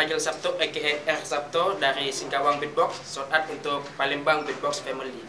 Rayel Sabto aka R Sabto dari Singkawang Beatbox. Shout out untuk Palembang Beatbox Family.